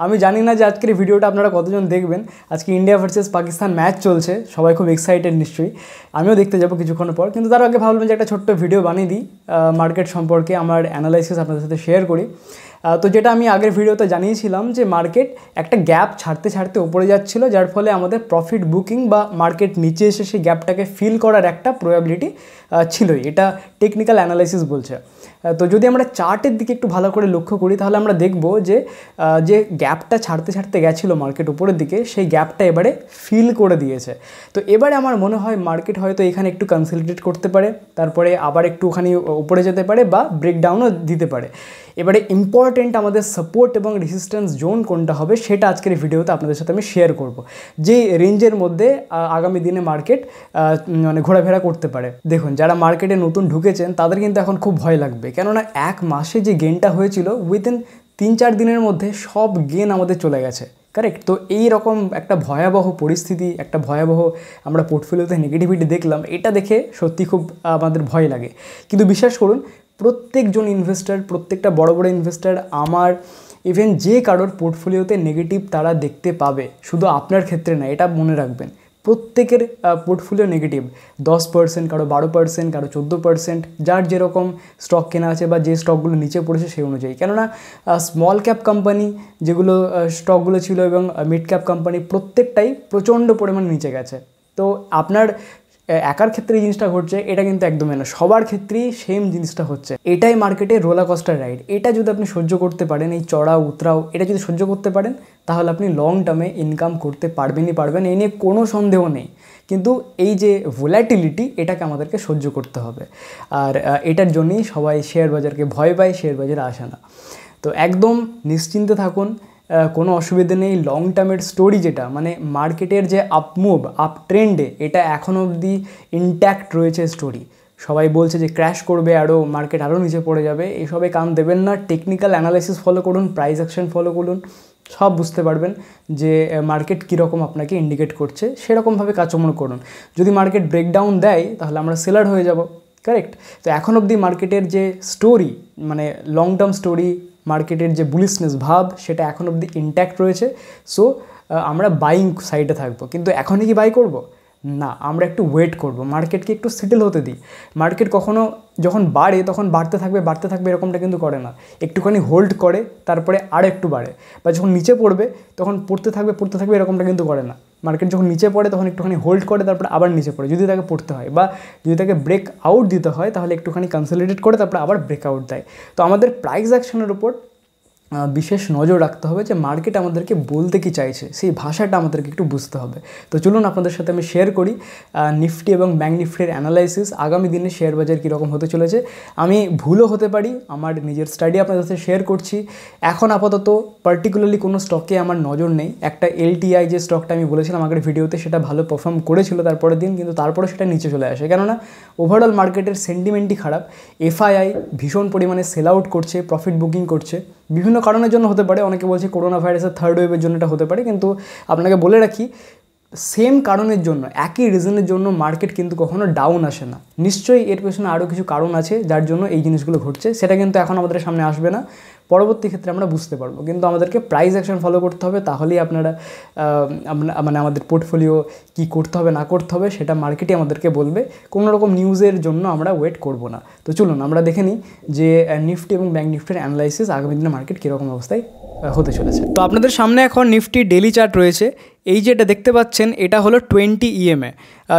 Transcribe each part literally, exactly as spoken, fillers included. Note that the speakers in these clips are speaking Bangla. आमी जानी ना जे आज के भिडियोटा आपनारा कतजन देखबेन। आज के इंडिया भार्सेस पाकिस्तान मैच चलछे, सबाई खूब एक्साइटेड निश्चयई, आमिओ देखते जाबो किछुक्षण पर। किन्तु तार आगे भाबलाम जे एकटा छोट्ट भिडियो बानिये दिई मार्केट सम्पर्के, आमार एनालाइसिस आपनादेर साथे शेयर करी। तो जेटा आमी आगेर भिडियोते जानियेछिलाम जे मार्केट एकटा गैप छाड़ते छाड़ते उपरे जाच्छिलो, जार फले आमादेर प्रफिट बुकिंग बा मार्केट नीचे एसे सेई गैपटाके फिल करार एकटा प्रोबेबिलिटी छिलोई, एटा टेक्निकल एनालाइसिस बोलछे। तो जोदि आमरा चार्टेर दिके एकटु भालो करे लक्ष्य करी ताहले आमरा देखबो जे जे गैपटा छाड़ते छाड़ते गेछिलो मार्केट ऊपर दिके, सेई गैपटा एबारे फिल करे दिएछे। तो एबारे आमार मने हय मार्केट हयतो एखाने एकटु कन्सोलिडेट करते पारे, तारपरे आबार एकटुखानी ऊपरे जेते पारे बा ब्रेकडाउनও दिते पारे। एबारे इम्पोर्टेंट आमादेर सपोर्ट एबं रेजिस्टेंस जोन कोनटा हबे सेटा आजकेर भिडियोते आपनादेर साथे आमि शेयर करब, जे रेंजेर मध्ये आगामी दिने मार्केट माने घोराफेरा करते पारे। देखुन जारा मार्केटे नतुन ढुकेछेन तादेर किन्तु एखन खूब भय लागबे, केनना एक मासे जे गेनटा हयेछिलो उइथिन तीन चार दिन मध्य सब गेन आमादेर चले गेछे, करेक्ट। तो एई रकम एक भयाबह परिस्थिति, एक भयाबह आमरा पोर्टफोलियोते नेगेटिविटी देखलाम, एटा देखे सत्यि खूब आमादेर भय लागे। किन्तु विश्वास करुन प्रत्येक जन इनभेस्टर, प्रत्येकटा बड़ बड़ इनभेस्टर, आमार इवेन जे कारोर पोर्टफोलियोते नेगेटिव तारा देखते पाबे, शुधु आपनार क्षेत्रे ना, एटा मने राखबेन। प्रत्येकेर पोर्टफोलियो नेगेटिव, दस परसेंट कारो बारो परसेंट कारो चौदो परसेंट, जार जे रकम स्टक केना आछे बा जे स्टकगुलो नीचे पड़ेछे सेई अनुयायी। केनना स्मल कैप कम्पानी जेगुलो स्टकगुलो छिलो एबं मिड कैप कम्पानी प्रत्येकटाई प्रचंड परिमाणे नीचे गेछे। तो आपनार एकार क्षेत्रे এই জিনিসটা ঘটছে এটা কিন্তু একদমই না, সবার ক্ষেত্রেই সেম জিনিসটা হচ্ছে। এটাই মার্কেটে রোলার কোস্টার রাইড, এটা যদি আপনি সহ্য করতে পারেন, এই চড়া উতরাও এটা যদি সহ্য করতে পারেন তাহলে আপনি লং টার্মে ইনকাম করতে পারবেনই পারবেন, এই নিয়ে কোনো সন্দেহ নেই। কিন্তু এই যে ভোলাটিলিটি এটাকে আমাদেরকে সহ্য করতে হবে, আর এটার জন্যই সবাই শেয়ার বাজারকে ভয় পায়, শেয়ার বাজারে আসে না। তো একদম নিশ্চিন্তে থাকুন, কোনো অসুবিধা নেই। লং টার্মের স্টোরি যেটা মানে মার্কেটের যে আপমুভ আপ ট্রেন্ডে এটা এখনো অবধি ইনট্যাক্ট রয়েছে স্টোরি। সবাই বলছে যে ক্র্যাশ করবে আরও, মার্কেট আরও নিচে পড়ে যাবে, এসবে কান দেবেন না। টেকনিক্যাল অ্যানালাইসিস ফলো করুন, প্রাইস অ্যাকশন ফলো করুন, সব বুঝতে পারবেন যে মার্কেট কীরকম আপনাকে ইন্ডিকেট করছে, সেরকমভাবে কাজকর্ম করুন। যদি মার্কেট ব্রেকডাউন দেয় তাহলে আমরা সেলার হয়ে যাব, কারেক্ট। তো এখন অবধি মার্কেটের যে স্টোরি মানে লং টার্ম স্টোরি, मार्केटेर जो बुलिशनेस भाव सेटा एखोन अब्दि इंटैक्ट रही है। सो आमरा बाइंग साइडे थाकबो, किन्तु एखोनी कि बाई करब ना, आमरा एकटु वेट करब, मार्केट के एकटु सेटल होते दी। मार्केट कखोनो जखन बाड़े तखन बाड़ते थाकबे बाड़ते थाकबे एरकमटा किन्तु करे ना, एकटुखानी होल्ड करे तारपरे आर एकटु बाड़े, बा जखन नीचे पड़बे तखन पड़ते थाकबे पड़ते थाकबे एरकमटा किन्तु करे ना। मार्केट जखन नीचे पड़े तखन एकटुखानी होल्ड करे तारपरे आबार नीचे पड़े, यदि ताके पड़ते हय बा यदि ताके ब्रेक आउट दिते हय ताहले एकटुखानी कन्सोलिडेट करे तारपरे आबार ब्रेक आउट देय। तो आमादेर प्राइस एक्शनेर उपर বিশেষ নজর রাখতে হবে যে মার্কেট আমাদেরকে বলতে কি চাইছে, সেই ভাষাটা আমাদেরকে একটু বুঝতে হবে। তো চলুন আপনাদের সাথে আমি শেয়ার করি নিফটি এবং ব্যাঙ্ক নিফটির অ্যানালাইসিস, আগামী দিনে শেয়ার বাজার কীরকম হতে চলেছে। আমি ভুলও হতে পারি, আমার নিজের স্টাডি আপনাদের সাথে শেয়ার করছি। এখন আপাতত পার্টিকুলারলি কোনো স্টকে আমার নজর নেই। একটা এলটিআই যে স্টকটা আমি বলেছিলাম আগের ভিডিওতে সেটা ভালো পারফর্ম করেছিল তারপরের দিন, কিন্তু তারপরে সেটা নিচে চলে আসে, কেননা ওভারঅল মার্কেটের সেন্টিমেন্টই খারাপ। এফআইআই ভীষণ পরিমাণে সেল আউট করছে, প্রফিট বুকিং করছে, বিভিন্ন কারণের জন্য হতে পারে। অনেকে বলছে করোনা ভাইরাসের থার্ড ওয়েভের জন্য এটা হতে পারে, কিন্তু আপনাকে বলে রাখি সেম কারণের জন্য একই রিজনের জন্য মার্কেট কিন্তু কখনো ডাউন আসে না। নিশ্চয়ই এর পেছনে আরও কিছু কারণ আছে যার জন্য এই জিনিসগুলো ঘটছে, সেটা কিন্তু এখন আমাদের সামনে আসবে না, পরবর্তী ক্ষেত্রে আমরা বুঝতে পারবো। কিন্তু আমাদেরকে প্রাইস অ্যাকশন ফলো করতে হবে, তাহলেই আপনারা মানে আমাদের পোর্টফোলিও কী করতে হবে না করতে হবে সেটা মার্কেটই আমাদেরকে বলবে, কোনো রকম নিউজের জন্য আমরা ওয়েট করব না। তো চলুন আমরা দেখে নিই যে নিফটি এবং ব্যাঙ্ক নিফটির অ্যানালাইসিস আগামী দিনে মার্কেট কীরকম অবস্থায় হতে চলেছে। তো আপনাদের সামনে এখন নিফটি ডেইলি চার্ট রয়েছে, এই যেটা দেখতে পাচ্ছেন এটা হলো টোয়েন্টি ইএমএ।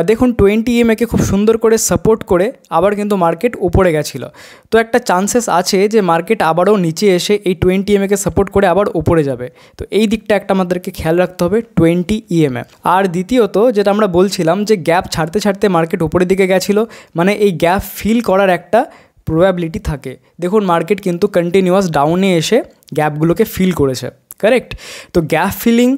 দেখুন টোয়েন্টি ইএমএকে খুব সুন্দর করে সাপোর্ট করে আবার কিন্তু মার্কেট উপরে গেছিলো। তো একটা চান্সেস আছে যে মার্কেট আবারও নিচে এসে এই টোয়েন্টি ইএমএকে সাপোর্ট করে আবার উপরে যাবে। তো এই দিকটা একটা আমাদেরকে খেয়াল রাখতে হবে, টোয়েন্টি ইএমএ। আর দ্বিতীয়ত যেটা আমরা বলছিলাম যে গ্যাপ ছাড়তে ছাড়তে মার্কেট উপরের দিকে গেছিলো, মানে এই গ্যাপ ফিল করার একটা প্রবাবিলিটি থাকে। দেখুন মার্কেট কিন্তু কন্টিনিউয়াস ডাউনে এসে গ্যাপগুলোকে ফিল করেছে, কারেক্ট। তো গ্যাপ ফিলিং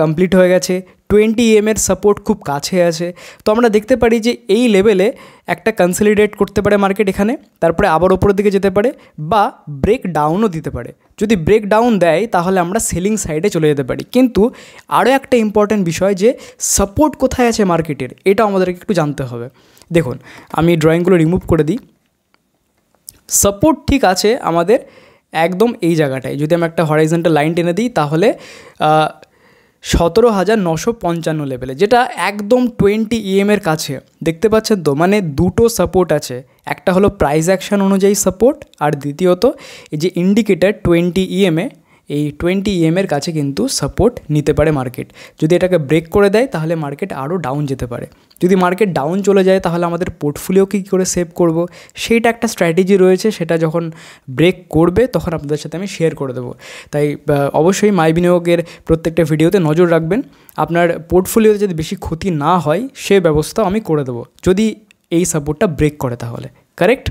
কমপ্লিট হয়ে গেছে, টোয়েন্টি ইএম এর সাপোর্ট খুব কাছে আছে। তো আমরা দেখতে পারি যে এই লেভেলে একটা কনসলিডেট করতে পারে মার্কেট, এখানে তারপরে আবার ওপরের দিকে যেতে পারে বা ব্রেক ডাউনও দিতে পারে। যদি ব্রেক ডাউন দেয় তাহলে আমরা সেলিং সাইডে চলে যেতে পারি। কিন্তু আরও একটা ইম্পর্ট্যান্ট বিষয় যে সাপোর্ট কোথায় আছে মার্কেটের, এটা আমাদেরকে একটু জানতে হবে। দেখুন আমি ড্রয়িংগুলো রিমুভ করে দিই। সাপোর্ট ঠিক আছে আমাদের একদম এই জায়গাটায় যদি আমি একটা হরাইজন্টাল লাইন টেনে দিই তাহলে সতেরো হাজার নশো পঞ্চান্ন লেভেলে যেটা একদম টোয়েন্টি ইএম এর কাছে দেখতে পাচ্ছেন তো। মানে দুটো সাপোর্ট আছে, একটা হলো প্রাইস অ্যাকশন অনুযায়ী সাপোর্ট আর দ্বিতীয়ত এই যে ইন্ডিকেটার টোয়েন্টি ইএম এ এই টোয়েন্টি ইএম এর কাছে কিন্তু সাপোর্ট নিতে পারে মার্কেট। যদি এটাকে ব্রেক করে দেয় তাহলে মার্কেট আরও ডাউন যেতে পারে। যদি মার্কেট ডাউন চলে যায় তাহলে আমাদের পোর্টফোলিও কী করে সেভ করব সেইটা একটা স্ট্র্যাটেজি রয়েছে, সেটা যখন ব্রেক করবে তখন আপনাদের সাথে আমি শেয়ার করে দেবো। তাই অবশ্যই মাই বিনিয়োগের প্রত্যেকটা ভিডিওতে নজর রাখবেন, আপনার পোর্টফোলিওতে যদি বেশি ক্ষতি না হয় সে ব্যবস্থাও আমি করে দেবো যদি এই সাপোর্টটা ব্রেক করে তাহলে। কারেক্ট?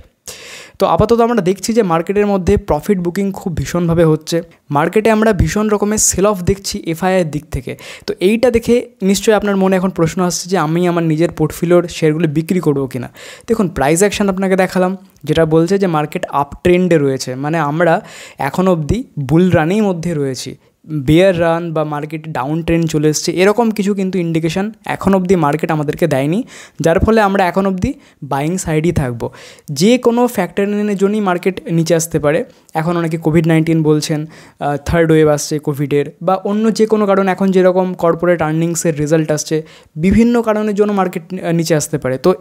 তো আপাতত আমরা দেখছি যে মার্কেটের মধ্যে প্রফিট বুকিং খুব ভীষণভাবে হচ্ছে, মার্কেটে আমরা ভীষণ রকমের সেল অফ দেখছি এফআইআইয়ের দিক থেকে। তো এইটা দেখে নিশ্চয়ই আপনার মনে এখন প্রশ্ন আসছে যে আমি আমার নিজের পোর্টফোলিওর শেয়ারগুলো বিক্রি করবো কিনা। দেখুন, প্রাইস অ্যাকশন আপনাকে দেখালাম যেটা বলছে যে মার্কেট আপ ট্রেন্ডে রয়েছে, মানে আমরা এখন অবধি বুল রানের মধ্যে রয়েছি। বেয়ার রান বা মার্কেট ডাউন ট্রেন্ড চলে এসছে এরকম কিছু কিন্তু ইন্ডিকেশন এখন অবধি মার্কেট আমাদেরকে দেয়নি, যার ফলে আমরা এখন অবধি বাইং সাইডই থাকবো। যে কোনো ফ্যাক্টরের জন্যই মার্কেট নিচে আসতে পারে। এখন অনেকে কোভিড নাইন্টিন বলছেন, থার্ড ওয়েভ আসছে কোভিডের, বা অন্য যে কোনো কারণ, এখন যেরকম কর্পোরেট আর্নিংসের রেজাল্ট আসছে, বিভিন্ন কারণের জন্য মার্কেট নিচে আসতে পারে। তো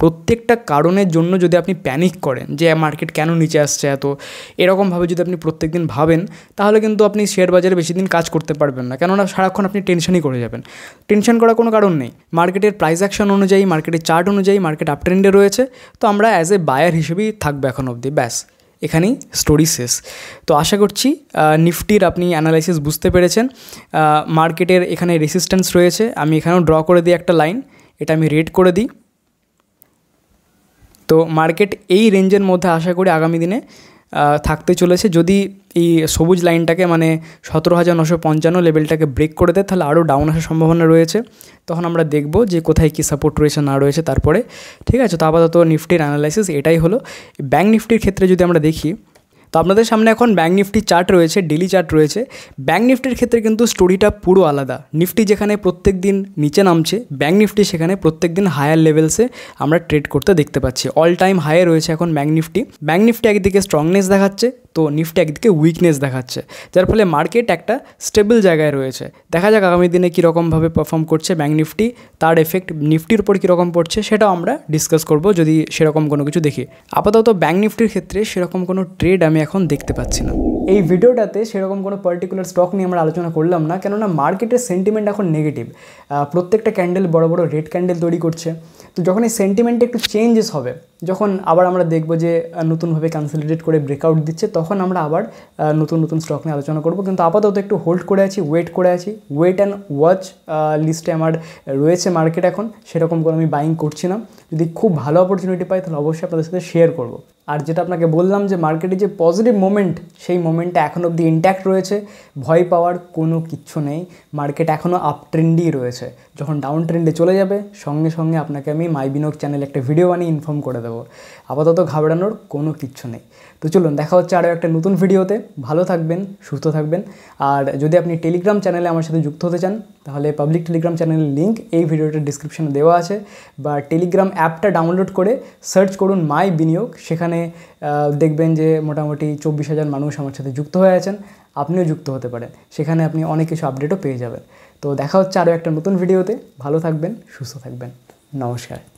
প্রত্যেকটা কারণের জন্য যদি আপনি প্যানিক করেন যে মার্কেট কেন নিচে আসছে এত, এরকমভাবে যদি আপনি প্রত্যেক দিন ভাবেন তাহলে কিন্তু আপনি শেয়ার বাজারে বেশি দিন কাজ করতে পারবেন না, কেননা সারাক্ষণ আপনি টেনশনই করে যাবেন। টেনশন করার কোনো কারণ নেই। মার্কেটের প্রাইস অ্যাকশন অনুযায়ী, মার্কেটের চার্ট অনুযায়ী মার্কেট আপ ট্রেন্ডে রয়েছে, তো আমরা অ্যাজ এ বায়ার হিসেবেই থাকবো এখন অবধি। ব্যাস, এখানেই স্টোরি শেষ। তো আশা করছি নিফটির আপনি অ্যানালাইসিস বুঝতে পেরেছেন। মার্কেটের এখানে রেসিস্ট্যান্স রয়েছে, আমি এখানেও ড্র করে দিই একটা লাইন, এটা আমি রেড করে দিই। তো মার্কেট এই রেঞ্জের মধ্যে আশা করি আগামী দিনে থাকতে চলেছে। যদি এই সবুজ লাইনটাকে মানে সতেরো হাজার নশো পঞ্চান্ন লেভেলটাকে ব্রেক করে দেয় তাহলে আরও ডাউন আসার সম্ভাবনা রয়েছে, তখন আমরা দেখব যে কোথায় কী সাপোর্ট রয়েছে না রয়েছে তারপরে। ঠিক আছে, তো আপাতত নিফটির অ্যানালাইসিস এটাই হলো। ব্যাঙ্ক নিফটির ক্ষেত্রে যদি আমরা দেখি তো আপনাদের সামনে এখন ব্যাঙ্ক নিফটি চার্ট রয়েছে, ডেলি চার্ট রয়েছে। ব্যাঙ্ক নিফটির ক্ষেত্রে কিন্তু স্টোরিটা পুরো আলাদা। নিফটি যেখানে প্রত্যেক দিন নিচে নামছে, ব্যাঙ্ক নিফটি সেখানে প্রত্যেক দিন হায়ার লেভেলসে আমরা ট্রেড করতে দেখতে পাচ্ছি। অল টাইম হায়ে রয়েছে এখন ব্যাঙ্ক নিফটি। ব্যাঙ্ক নিফটি একদিকে স্ট্রংনেস দেখাচ্ছে, তো নিফটি একদিকে উইকনেস দেখাচ্ছে, যার ফলে মার্কেট একটা স্টেবল জায়গায় রয়েছে। দেখা যাক আগামী দিনে কীরকমভাবে পারফর্ম করছে ব্যাঙ্ক নিফটি, তার এফেক্ট নিফটির উপর কীরকম পড়ছে সেটাও আমরা ডিসকাস করব যদি সেরকম কোনো কিছু দেখি। আপাতত ব্যাঙ্ক নিফটির ক্ষেত্রে সেরকম কোনো ট্রেড আমি এখন দেখতে পাচ্ছি না। এই ভিডিওটাতে সেরকম কোনো পার্টিকুলার স্টক নিয়ে আমরা আলোচনা করলাম না, কেননা মার্কেটের সেন্টিমেন্ট এখন নেগেটিভ। প্রত্যেকটা ক্যান্ডেল বড় বড় রেড ক্যান্ডেল তৈরি করছে। তো যখন এই সেন্টিমেন্টে একটু চেঞ্জেস হবে, যখন আবার আমরা দেখব যে নতুনভাবে কনসলিডেট করে ব্রেকআউট দিচ্ছে, তখন আমরা আবার নতুন নতুন স্টক নিয়ে আলোচনা করব। কিন্তু আপাতত একটু হোল্ড করে আছি, ওয়েট করে আছি। ওয়েট অ্যান্ড ওয়াচ লিস্টে আমার রয়েছে মার্কেট এখন, সেরকম করে আমি বাইং করছি না। যদি খুব ভালো অপরচুনিটি পাই তাহলে অবশ্যই আপনাদের সাথে শেয়ার করব। আর যেটা আপনাকে বললাম যে মার্কেটে যে পজিটিভ মোমেন্ট, সেই মোমেন্টটা এখনও অবধি ইন্ট্যাক্ট রয়েছে, ভয় পাওয়ার কোনো কিচ্ছু নেই। মার্কেট এখনও আপ ট্রেন্ডেই রয়েছে। যখন ডাউন ট্রেন্ডে চলে যাবে সঙ্গে সঙ্গে আপনাকে আমি মাই বিনিয়োগ চ্যানেলে একটা ভিডিও বানিয়ে ইনফর্ম করে দেবো। আপাতত ঘাবড়ানোর কোনো কিচ্ছু নেই। তো চলুন, দেখা হচ্ছে আরও একটা নতুন ভিডিওতে। ভালো থাকবেন, সুস্থ থাকবেন। আর যদি আপনি টেলিগ্রাম চ্যানেলে আমার সাথে যুক্ত হতে চান তাহলে পাবলিক টেলিগ্রাম চ্যানেলের লিঙ্ক এই ভিডিওটার ডিসক্রিপশানে দেওয়া আছে, বা টেলিগ্রাম অ্যাপটা ডাউনলোড করে সার্চ করুন মাই বিনিয়োগ। সেখানে দেখবেন যে মোটামুটি চব্বিশ হাজার মানুষ আমার সাথে যুক্ত হয়ে আছেন, আপনিও যুক্ত হতে পারেন। সেখানে আপনি অনেক কিছু আপডেটও পেয়ে যাবেন। তো দেখা হচ্ছে আরও একটা নতুন ভিডিওতে। ভালো থাকবেন, সুস্থ থাকবেন। নমস্কার।